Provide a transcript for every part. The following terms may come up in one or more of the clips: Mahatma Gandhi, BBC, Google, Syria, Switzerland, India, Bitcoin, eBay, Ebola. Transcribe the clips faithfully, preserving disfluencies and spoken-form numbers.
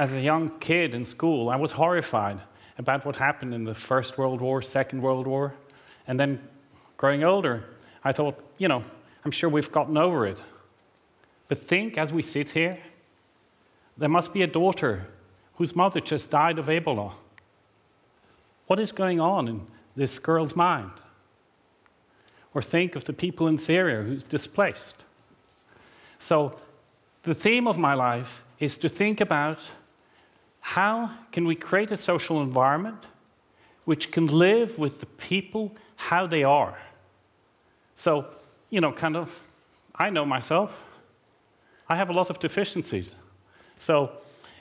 as a young kid in school, I was horrified about what happened in the First World War, Second World War. And then growing older, I thought, you know, I'm sure we've gotten over it. But think, as we sit here, there must be a daughter whose mother just died of Ebola. What is going on in this girl's mind? Or think of the people in Syria who's displaced. So the theme of my life is to think about how can we create a social environment which can live with the people how they are. So, you know, kind of, I know myself. I have a lot of deficiencies. So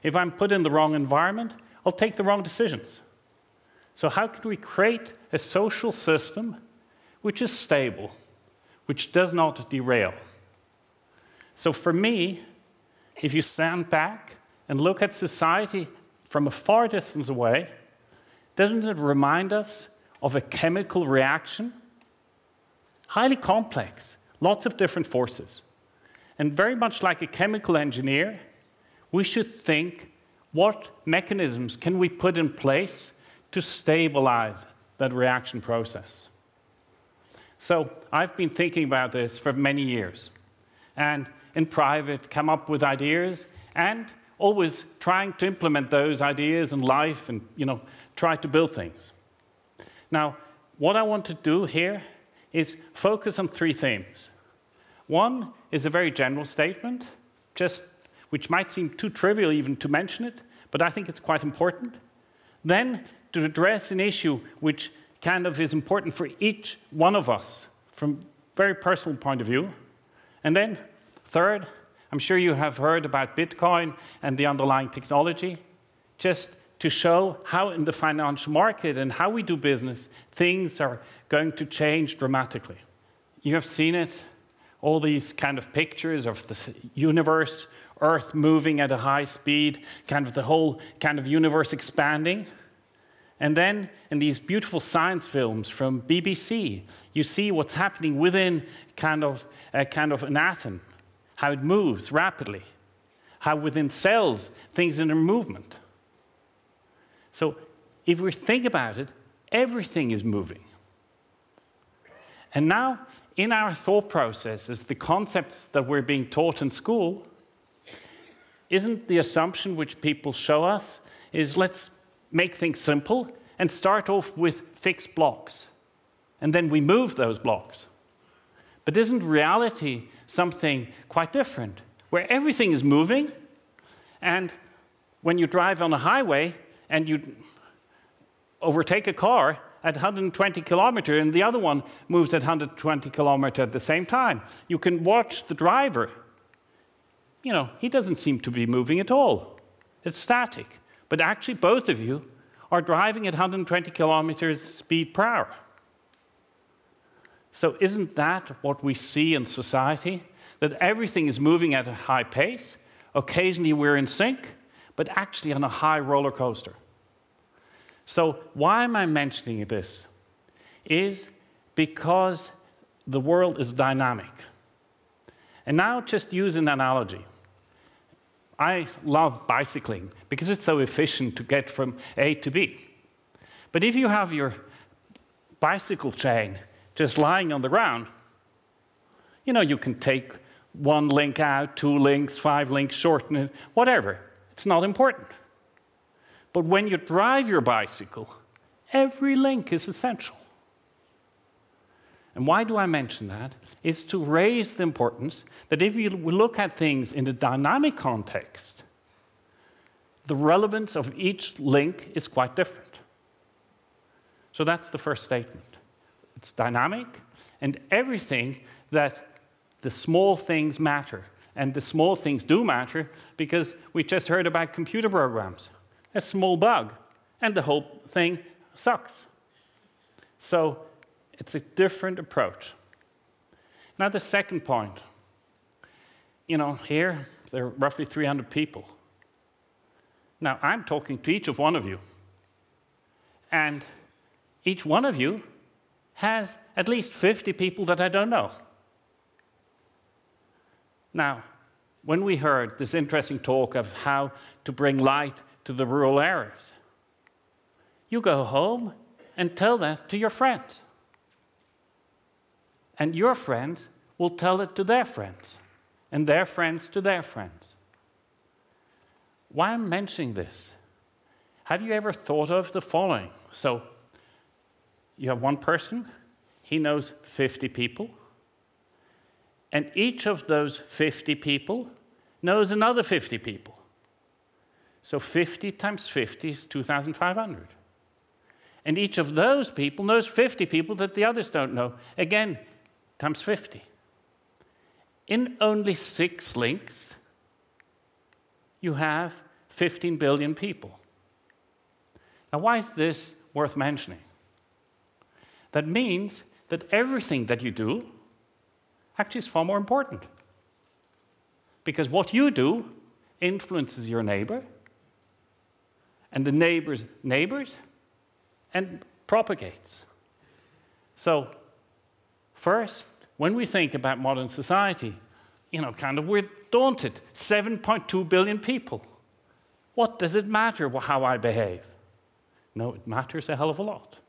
if I'm put in the wrong environment, I'll take the wrong decisions. So how can we create a social system which is stable, which does not derail? So for me, if you stand back and look at society from a far distance away, doesn't it remind us of a chemical reaction? Highly complex, lots of different forces. And very much like a chemical engineer, we should think, what mechanisms can we put in place to stabilize that reaction process? So I've been thinking about this for many years, and in private, come up with ideas, and always trying to implement those ideas in life and, you know, try to build things. Now, what I want to do here is focus on three themes. One is a very general statement, just which might seem too trivial even to mention it, but I think it's quite important. Then, to address an issue which kind of is important for each one of us from a very personal point of view. And then, third, I'm sure you have heard about Bitcoin and the underlying technology, just to show how in the financial market and how we do business, things are going to change dramatically. You have seen it, all these kind of pictures of the universe, Earth moving at a high speed, kind of the whole kind of universe expanding. And then in these beautiful science films from B B C, you see what's happening within kind of, uh, kind of an atom, how it moves rapidly, how within cells things are in movement. So if we think about it, everything is moving. And now in our thought processes, the concepts that we're being taught in school, isn't the assumption which people show us is let's make things simple, and start off with fixed blocks. And then we move those blocks. But isn't reality something quite different, where everything is moving, and when you drive on a highway and you overtake a car at one hundred twenty kilometers and the other one moves at one hundred twenty kilometers at the same time, you can watch the driver. You know, he doesn't seem to be moving at all. It's static. But actually, both of you are driving at one hundred twenty kilometers speed per hour. So isn't that what we see in society? That everything is moving at a high pace. Occasionally, we're in sync, but actually on a high roller coaster. So why am I mentioning this? Is because the world is dynamic. And now just use an analogy. I love bicycling because it's so efficient to get from A to B. But if you have your bicycle chain just lying on the ground, you know, you can take one link out, two links, five links, shorten it, whatever. It's not important. But when you drive your bicycle, every link is essential. And why do I mention that? It's to raise the importance that if you look at things in a dynamic context, the relevance of each link is quite different. So that's the first statement. It's dynamic, and everything that the small things matter. And the small things do matter because we just heard about computer programs. A small bug, and the whole thing sucks. So it's a different approach. Now the second point, you know, here there are roughly three hundred people. Now I'm talking to each of one of you. And each one of you has at least fifty people that I don't know. Now, when we heard this interesting talk of how to bring light to the rural areas. You go home and tell that to your friends. And your friends will tell it to their friends, and their friends to their friends. Why am I mentioning this? Have you ever thought of the following? So, you have one person, he knows fifty people, and each of those fifty people knows another fifty people. So fifty times fifty is two thousand five hundred. And each of those people knows fifty people that the others don't know. Again, times fifty. In only six links, you have fifteen billion people. Now, why is this worth mentioning? That means that everything that you do actually is far more important. Because what you do influences your neighbor, and the neighbor's neighbors, and propagates. So, first, when we think about modern society, you know, kind of we're daunted. seven point two billion people. What does it matter how I behave? No, it matters a hell of a lot.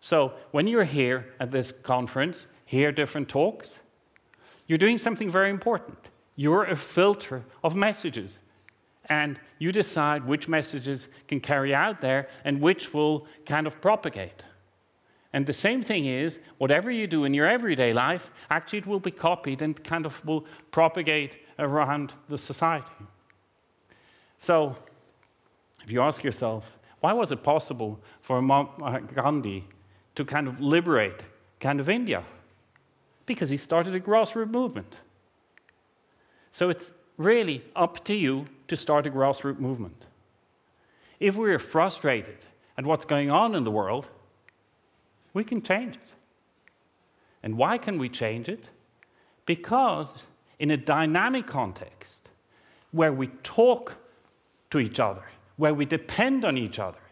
So, when you're here at this conference, hear different talks, you're doing something very important. You're a filter of messages, and you decide which messages can carry out there and which will kind of propagate. And the same thing is, whatever you do in your everyday life, actually it will be copied and kind of will propagate around the society. So, if you ask yourself, why was it possible for Mahatma Gandhi to kind of liberate kind of India? Because he started a grassroots movement. So it's really up to you to start a grassroots movement. If we're frustrated at what's going on in the world, we can change it. And why can we change it? Because in a dynamic context, where we talk to each other, where we depend on each other,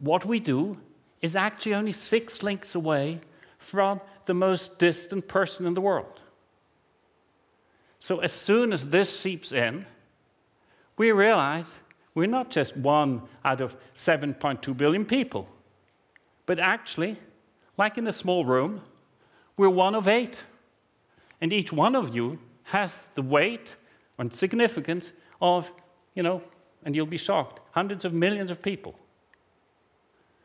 what we do is actually only six links away from the most distant person in the world. So as soon as this seeps in, we realize we're not just one out of seven point two billion people, but actually, like in a small room, we're one of eight. And each one of you has the weight and significance of, you know, and you'll be shocked, hundreds of millions of people.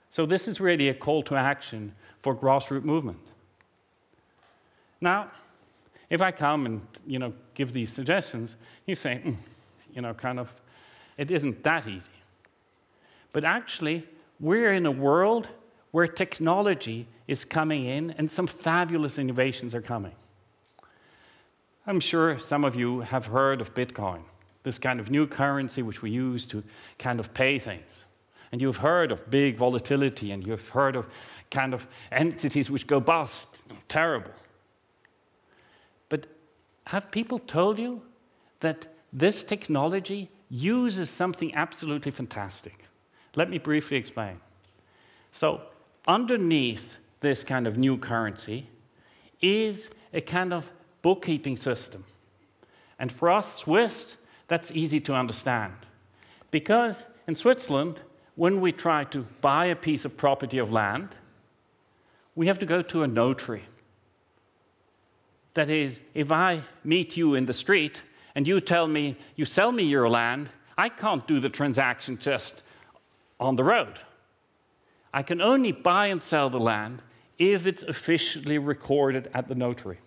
So this is really a call to action for grassroots movement. Now, if I come and, you know, give these suggestions, you say, mm, you know, kind of, it isn't that easy. But actually, we're in a world where technology is coming in and some fabulous innovations are coming. I'm sure some of you have heard of Bitcoin, this kind of new currency which we use to kind of pay things. And you've heard of big volatility, and you've heard of kind of entities which go bust, terrible. But have people told you that this technology uses something absolutely fantastic? Let me briefly explain. So underneath this kind of new currency is a kind of bookkeeping system. And for us Swiss, that's easy to understand, because in Switzerland, when we try to buy a piece of property of land, we have to go to a notary. That is, if I meet you in the street and you tell me, you sell me your land, I can't do the transaction just on the road. I can only buy and sell the land if it's officially recorded at the notary.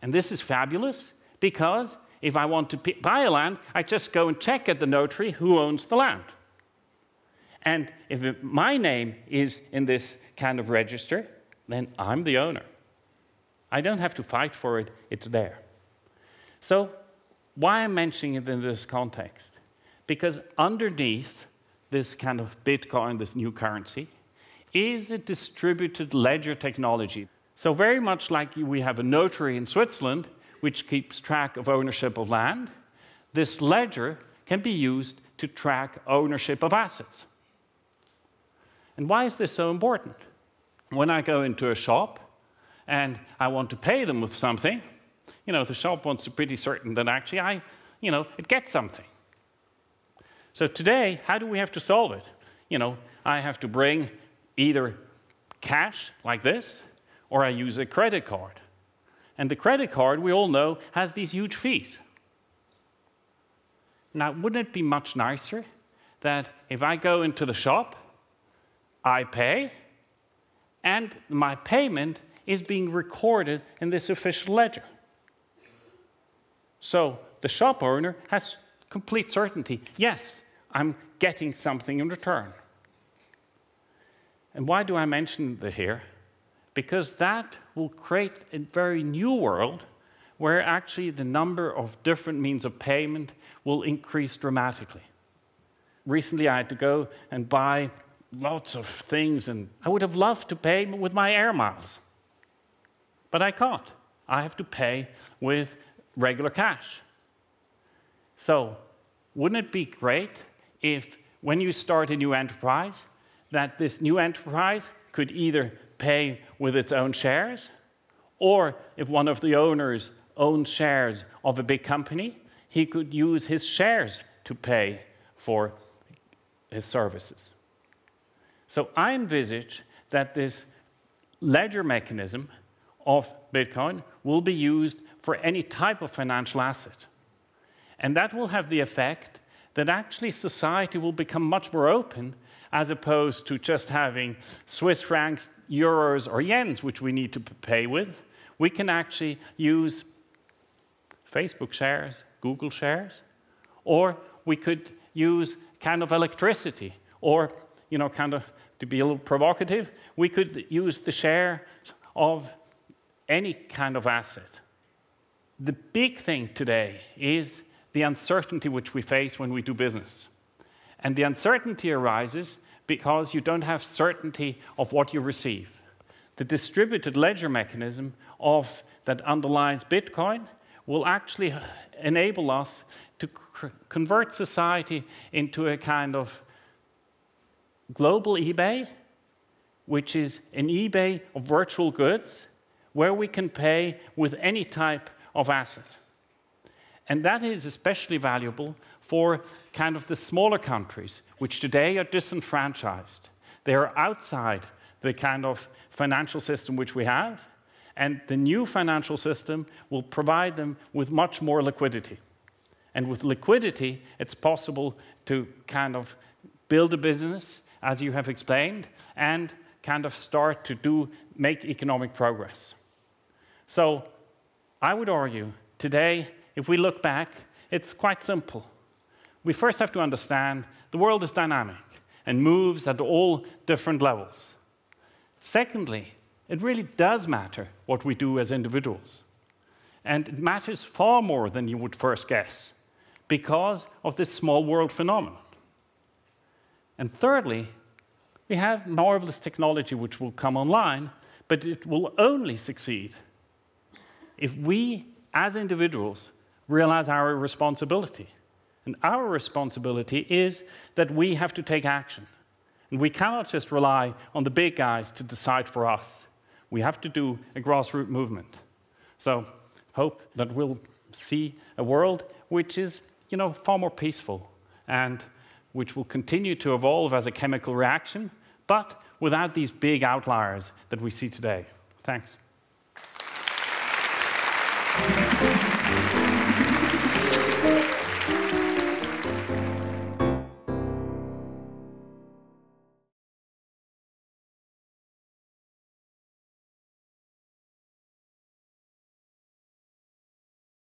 And this is fabulous, because if I want to buy a land, I just go and check at the notary who owns the land. And if my name is in this kind of register, then I'm the owner. I don't have to fight for it, it's there. So why am I mentioning it in this context? Because underneath this kind of Bitcoin, this new currency, is a distributed ledger technology. So very much like we have a notary in Switzerland, which keeps track of ownership of land, this ledger can be used to track ownership of assets. And why is this so important? When I go into a shop and I want to pay them with something, you know, the shop wants to be pretty certain that actually I, you know, it gets something. So today, how do we have to solve it? You know, I have to bring either cash like this, or I use a credit card. And the credit card, we all know, has these huge fees. Now, wouldn't it be much nicer that if I go into the shop, I pay, and my payment is being recorded in this official ledger? So the shop owner has complete certainty. Yes, I'm getting something in return. And why do I mention that here? Because that will create a very new world where actually the number of different means of payment will increase dramatically. Recently, I had to go and buy lots of things, and I would have loved to pay with my air miles. But I can't. I have to pay with regular cash. So wouldn't it be great if, when you start a new enterprise, that this new enterprise could either pay with its own shares, or if one of the owners owns shares of a big company, he could use his shares to pay for his services. So I envisage that this ledger mechanism of Bitcoin will be used for any type of financial asset. And that will have the effect that actually society will become much more open, as opposed to just having Swiss francs, euros, or yens, which we need to pay with. We can actually use Facebook shares, Google shares, or we could use kind of electricity, or, you know, kind of, to be a little provocative, we could use the share of any kind of asset. The big thing today is the uncertainty which we face when we do business. And the uncertainty arises because you don't have certainty of what you receive. The distributed ledger mechanism of, that underlies Bitcoin will actually enable us to convert society into a kind of global eBay, which is an eBay of virtual goods, where we can pay with any type of asset. And that is especially valuable for kind of the smaller countries, which today are disenfranchised. They are outside the kind of financial system which we have, and the new financial system will provide them with much more liquidity. And with liquidity, it's possible to kind of build a business, as you have explained, and kind of start to do, make economic progress. So I would argue today, if we look back, it's quite simple. We first have to understand the world is dynamic and moves at all different levels. Secondly, it really does matter what we do as individuals. And it matters far more than you would first guess because of this small world phenomenon. And thirdly, we have marvelous technology which will come online, but it will only succeed if we, as individuals, realize our responsibility. And our responsibility is that we have to take action. And we cannot just rely on the big guys to decide for us. We have to do a grassroots movement. So hope that we'll see a world which is, you know, far more peaceful and which will continue to evolve as a chemical reaction, but without these big outliers that we see today. Thanks.